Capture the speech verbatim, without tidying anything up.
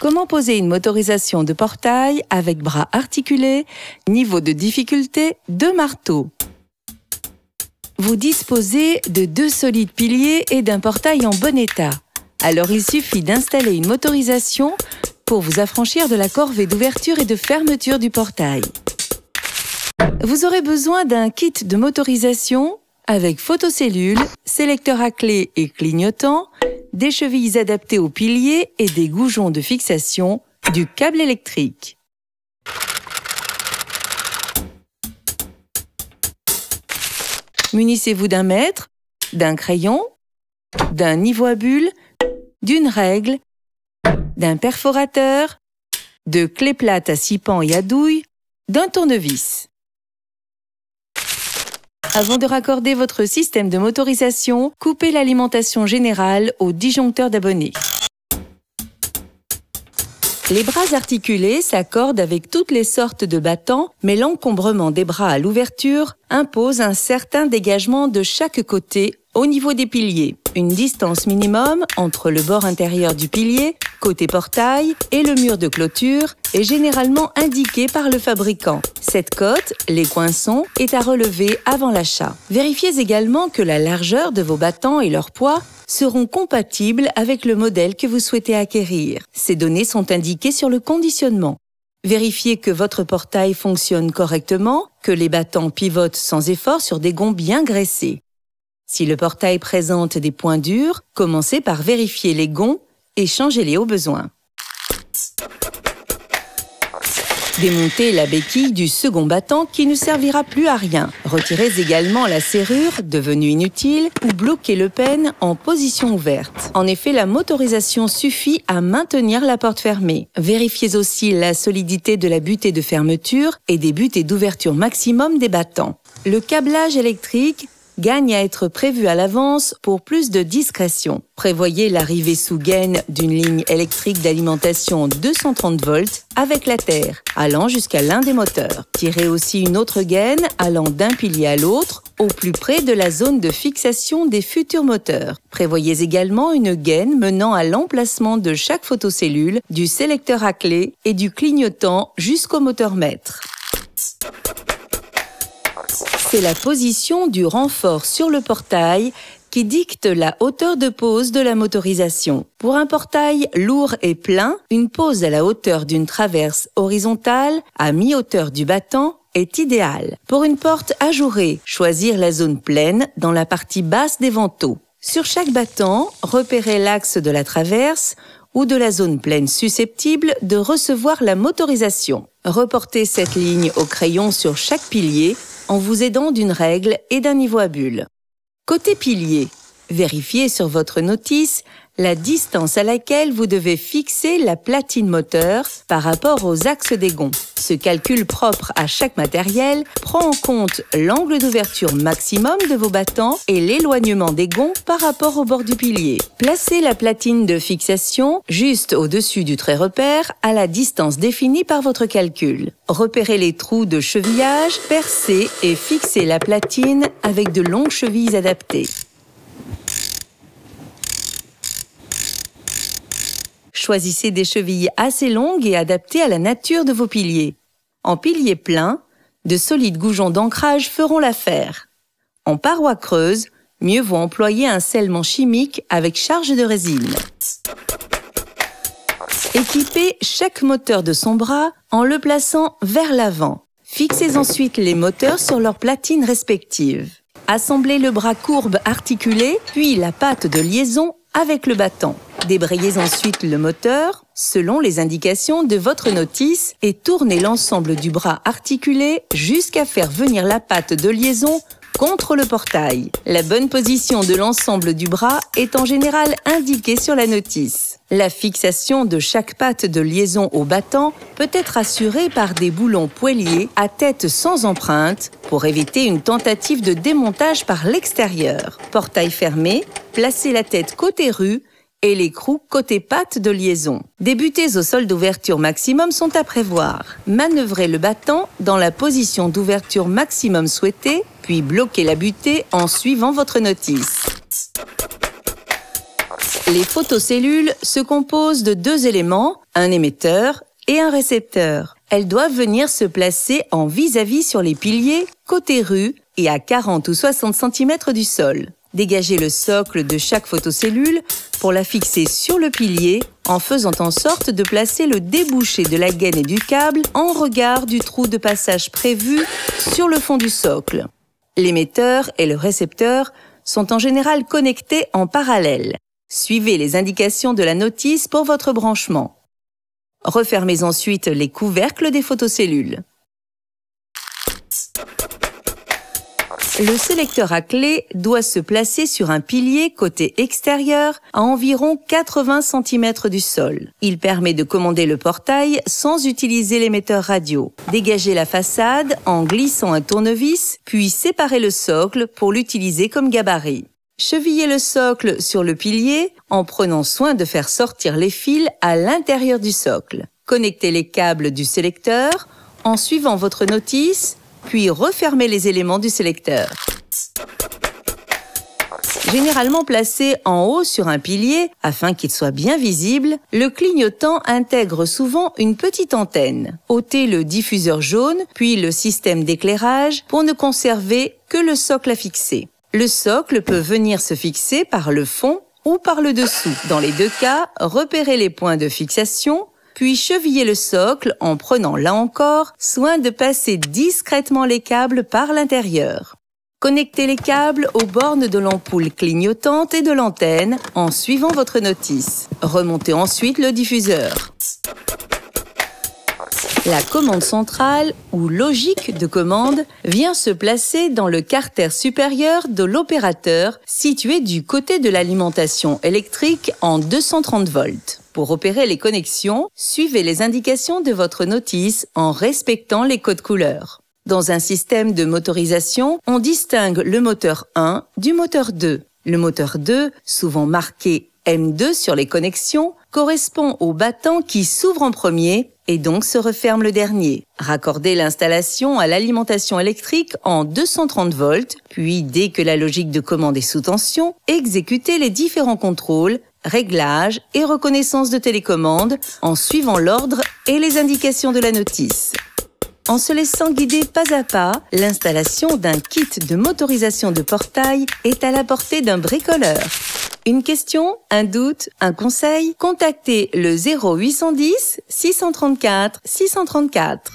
Comment poser une motorisation de portail avec bras articulés? Niveau de difficulté, deux marteaux. Vous disposez de deux solides piliers et d'un portail en bon état. Alors il suffit d'installer une motorisation pour vous affranchir de la corvée d'ouverture et de fermeture du portail. Vous aurez besoin d'un kit de motorisation avec photocellule, sélecteur à clé et clignotant, des chevilles adaptées aux piliers et des goujons de fixation, du câble électrique. Munissez-vous d'un mètre, d'un crayon, d'un niveau à bulles, d'une règle, d'un perforateur, de clés plates à six pans et à douille, d'un tournevis. Avant de raccorder votre système de motorisation, coupez l'alimentation générale au disjoncteur d'abonnés. Les bras articulés s'accordent avec toutes les sortes de battants, mais l'encombrement des bras à l'ouverture impose un certain dégagement de chaque côté au niveau des piliers. Une distance minimum entre le bord intérieur du pilier, côté portail et le mur de clôture est généralement indiquée par le fabricant. Cette cote, les coinçons, est à relever avant l'achat. Vérifiez également que la largeur de vos battants et leur poids seront compatibles avec le modèle que vous souhaitez acquérir. Ces données sont indiquées sur le conditionnement. Vérifiez que votre portail fonctionne correctement, que les battants pivotent sans effort sur des gonds bien graissés. Si le portail présente des points durs, commencez par vérifier les gonds et changez-les au besoin. Démontez la béquille du second battant qui ne servira plus à rien. Retirez également la serrure, devenue inutile, ou bloquez le pêne en position ouverte. En effet, la motorisation suffit à maintenir la porte fermée. Vérifiez aussi la solidité de la butée de fermeture et des butées d'ouverture maximum des battants. Le câblage électrique gagne à être prévu à l'avance pour plus de discrétion. Prévoyez l'arrivée sous gaine d'une ligne électrique d'alimentation deux cent trente volts avec la terre, allant jusqu'à l'un des moteurs. Tirez aussi une autre gaine allant d'un pilier à l'autre, au plus près de la zone de fixation des futurs moteurs. Prévoyez également une gaine menant à l'emplacement de chaque photocellule, du sélecteur à clé et du clignotant jusqu'au moteur maître. C'est la position du renfort sur le portail qui dicte la hauteur de pose de la motorisation. Pour un portail lourd et plein, une pose à la hauteur d'une traverse horizontale à mi-hauteur du battant est idéale. Pour une porte ajourée, choisir la zone pleine dans la partie basse des vantaux. Sur chaque battant, repérez l'axe de la traverse ou de la zone pleine susceptible de recevoir la motorisation. Reportez cette ligne au crayon sur chaque pilier en vous aidant d'une règle et d'un niveau à bulles. Côté pilier, vérifiez sur votre notice la distance à laquelle vous devez fixer la platine moteur par rapport aux axes des gonds. Ce calcul propre à chaque matériel prend en compte l'angle d'ouverture maximum de vos battants et l'éloignement des gonds par rapport au bord du pilier. Placez la platine de fixation juste au-dessus du trait repère à la distance définie par votre calcul. Repérez les trous de chevillage, percez et fixez la platine avec de longues chevilles adaptées. Choisissez des chevilles assez longues et adaptées à la nature de vos piliers. En pilier plein, de solides goujons d'ancrage feront l'affaire. En paroi creuse, mieux vaut employer un scellement chimique avec charge de résine. Équipez chaque moteur de son bras en le plaçant vers l'avant. Fixez ensuite les moteurs sur leurs platines respectives. Assemblez le bras courbe articulé, puis la patte de liaison avec le battant. Débrayez ensuite le moteur, selon les indications de votre notice, et tournez l'ensemble du bras articulé jusqu'à faire venir la patte de liaison contre le portail. La bonne position de l'ensemble du bras est en général indiquée sur la notice. La fixation de chaque patte de liaison au battant peut être assurée par des boulons poêliers à tête sans empreinte pour éviter une tentative de démontage par l'extérieur. Portail fermé, placez la tête côté rue et l'écrou côté patte de liaison. Des butées au sol d'ouverture maximum sont à prévoir. Manœuvrez le battant dans la position d'ouverture maximum souhaitée, puis bloquez la butée en suivant votre notice. Les photocellules se composent de deux éléments, un émetteur et un récepteur. Elles doivent venir se placer en vis-à-vis sur les piliers, côté rue et à quarante ou soixante centimètres du sol. Dégagez le socle de chaque photocellule pour la fixer sur le pilier en faisant en sorte de placer le débouché de la gaine et du câble en regard du trou de passage prévu sur le fond du socle. L'émetteur et le récepteur sont en général connectés en parallèle. Suivez les indications de la notice pour votre branchement. Refermez ensuite les couvercles des photocellules. Le sélecteur à clé doit se placer sur un pilier côté extérieur à environ quatre-vingts centimètres du sol. Il permet de commander le portail sans utiliser l'émetteur radio. Dégagez la façade en glissant un tournevis, puis séparez le socle pour l'utiliser comme gabarit. Chevillez le socle sur le pilier en prenant soin de faire sortir les fils à l'intérieur du socle. Connectez les câbles du sélecteur en suivant votre notice, puis refermez les éléments du sélecteur. Généralement placé en haut sur un pilier, afin qu'il soit bien visible, le clignotant intègre souvent une petite antenne. Ôtez le diffuseur jaune, puis le système d'éclairage pour ne conserver que le socle à fixer. Le socle peut venir se fixer par le fond ou par le dessous. Dans les deux cas, repérez les points de fixation, puis chevillez le socle en prenant, là encore, soin de passer discrètement les câbles par l'intérieur. Connectez les câbles aux bornes de l'ampoule clignotante et de l'antenne en suivant votre notice. Remontez ensuite le diffuseur. La commande centrale, ou logique de commande, vient se placer dans le carter supérieur de l'opérateur, situé du côté de l'alimentation électrique en deux cent trente volts. Pour opérer les connexions, suivez les indications de votre notice en respectant les codes couleurs. Dans un système de motorisation, on distingue le moteur un du moteur deux. Le moteur deux, souvent marqué M deux sur les connexions, correspond au battant qui s'ouvre en premier et donc se referme le dernier. Raccordez l'installation à l'alimentation électrique en deux cent trente volts, puis dès que la logique de commande est sous tension, exécutez les différents contrôles, réglages et reconnaissance de télécommande en suivant l'ordre et les indications de la notice. En se laissant guider pas à pas, l'installation d'un kit de motorisation de portail est à la portée d'un bricoleur. Une question, un doute, un conseil? Contactez le zéro huit cent dix six cent trente-quatre six cent trente-quatre.